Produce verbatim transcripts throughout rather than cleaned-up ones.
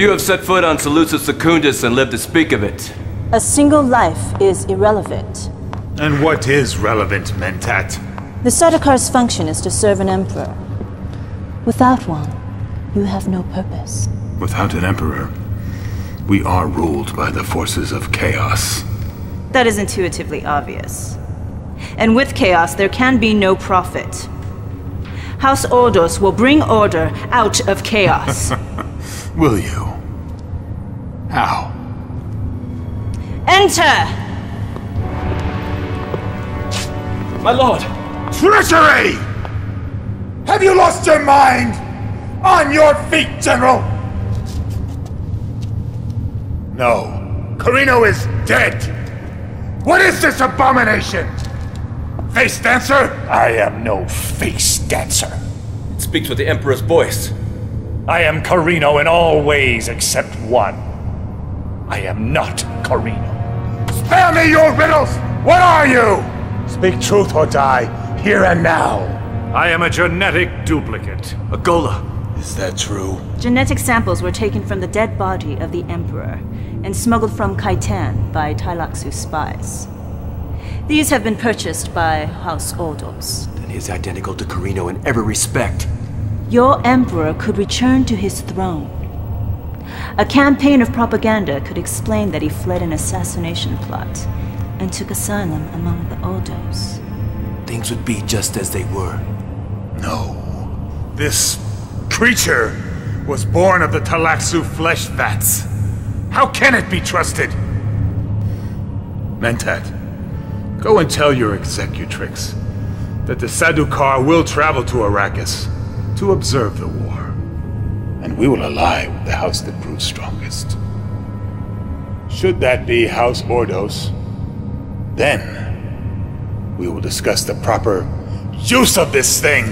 Few have set foot on Salusa Secundus and lived to speak of it. A single life is irrelevant. And what is relevant, Mentat? The Sardaukar's function is to serve an emperor. Without one, you have no purpose. Without an emperor, we are ruled by the forces of chaos. That is intuitively obvious. And with chaos, there can be no profit. House Ordos will bring order out of chaos. Will you? How? Enter! My lord! Treachery! Have you lost your mind? On your feet, General! No. Corrino is dead! What is this abomination? Face dancer? I am no face dancer. It speaks with the Emperor's voice. I am Corrino in all ways except one. I am not Corrino. Spare me your riddles! What are you? Speak truth or die, here and now. I am a genetic duplicate. A Ghola. Is that true? Genetic samples were taken from the dead body of the Emperor and smuggled from Kaitain by Tleilaxu spies. These have been purchased by House Ordos. Then he is identical to Corrino in every respect. Your Emperor could return to his throne. A campaign of propaganda could explain that he fled an assassination plot and took asylum among the Ordos. Things would be just as they were. No. This creature was born of the Tleilaxu flesh vats. How can it be trusted? Mentat, go and tell your Executrix that the Sardaukar will travel to Arrakis to observe the war. And we will ally with the house that proves strongest. Should that be House Ordos, then we will discuss the proper use of this thing.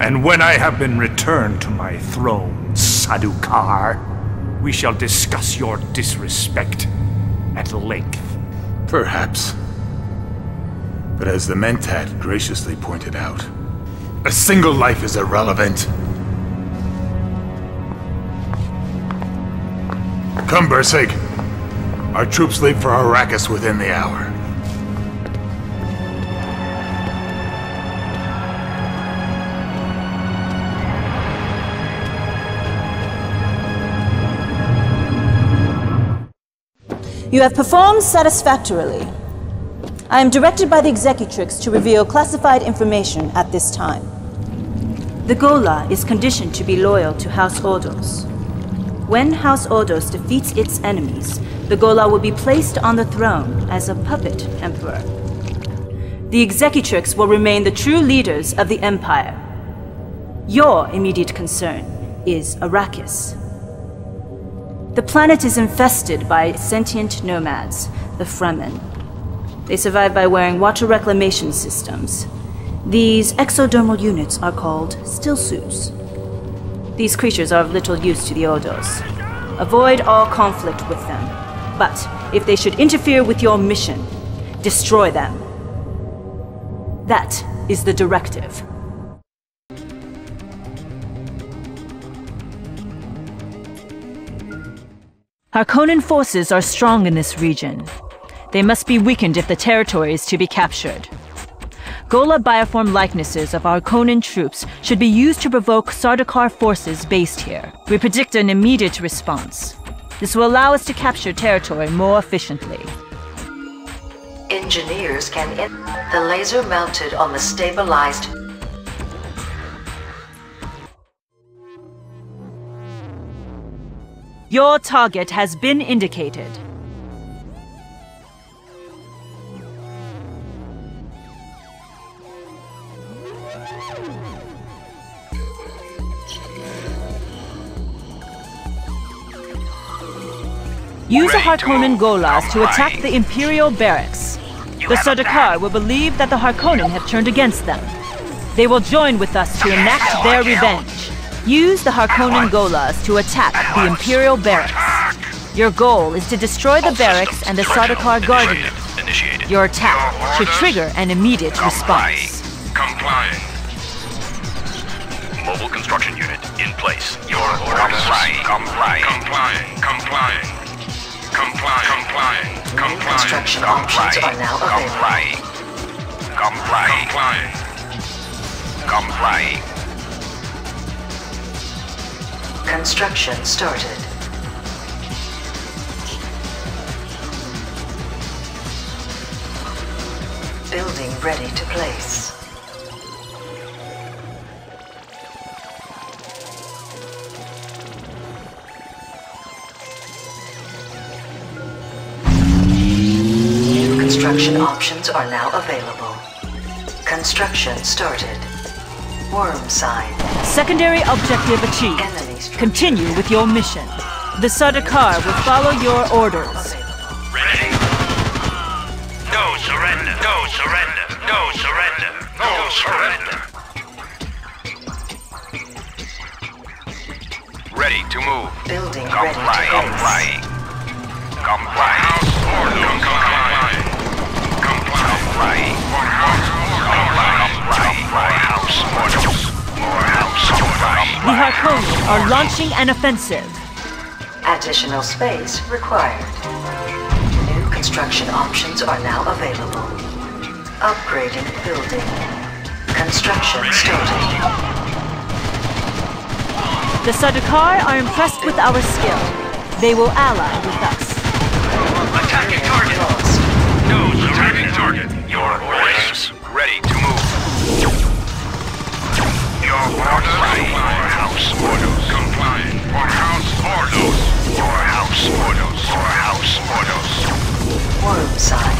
And when I have been returned to my throne, Sardaukar, we shall discuss your disrespect at length. Perhaps. But as the Mentat graciously pointed out, a single life is irrelevant. Come, Bersig. Our troops leave for Arrakis within the hour. You have performed satisfactorily. I am directed by the Executrix to reveal classified information at this time. The Ghola is conditioned to be loyal to House Ordos. When House Ordos defeats its enemies, the Ghola will be placed on the throne as a puppet emperor. The Executrix will remain the true leaders of the Empire. Your immediate concern is Arrakis. The planet is infested by sentient nomads, the Fremen. They survive by wearing water reclamation systems. These exodermal units are called Stillsuits. These creatures are of little use to the Ordos. Avoid all conflict with them. But if they should interfere with your mission, destroy them. That is the directive. Harkonnen forces are strong in this region. They must be weakened if the territory is to be captured. Ghola bioform likenesses of Harkonnen troops should be used to provoke Sardaukar forces based here. We predict an immediate response. This will allow us to capture territory more efficiently. Engineers can in the laser mounted on the stabilized... Your target has been indicated. Use the Harkonnen Gholas to attack the Imperial barracks. The Sardaukar will believe that the Harkonnen have turned against them. They will join with us to enact their revenge. Use the Harkonnen Gholas to attack the Imperial barracks. Your goal is to destroy the barracks and the Sardaukar guarding it. Your attack should trigger an immediate response. Complying. Mobile construction unit in place. Your orders. Complying. Complying. Complying. Complying. Complying. Complying. New instruction options are now available. Complying. Complying. Complying. Construction started. Building ready to place. New construction options are now available. Construction started. Worm sign. Secondary objective achieved. Continue with your mission. The Sardaukar will follow your orders. Ready? No surrender. No surrender. No surrender. No surrender. Ready to move. Building ready to place. Complying. Complying. House Ordos. Complying. Complying. Complying. The Harkonnen are launching an offensive. Additional space required. New construction options are now available. Upgrading building. Construction started. The Sardaukar are impressed with our skill. They will ally with us. Attacking target. No attacking target. Your orders ready to move. Your orders. House Ordos. Complying. For House Ordos. For House Ordos. For House Ordos. Worm sign.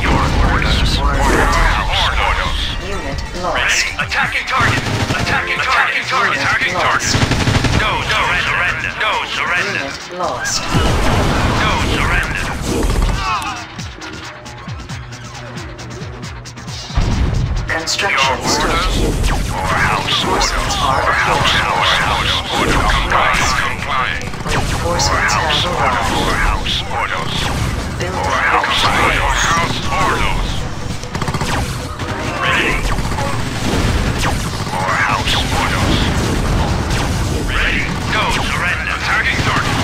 Your orders. For House Ordos. Unit lost. Ready. Attacking target. Attacking target. Target. Attacking target. No surrender. No surrender. Unit lost. No surrender. Construction started. Reinforcements are available. Reinforcements have arrived. Building ready. Ready. Go surrender. Attacking target.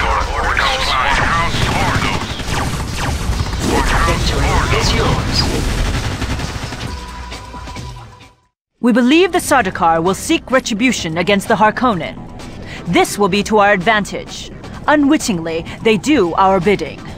Your orders. House Ordos. Victory is yours. We believe the Sardaukar will seek retribution against the Harkonnen. This will be to our advantage. Unwittingly, they do our bidding.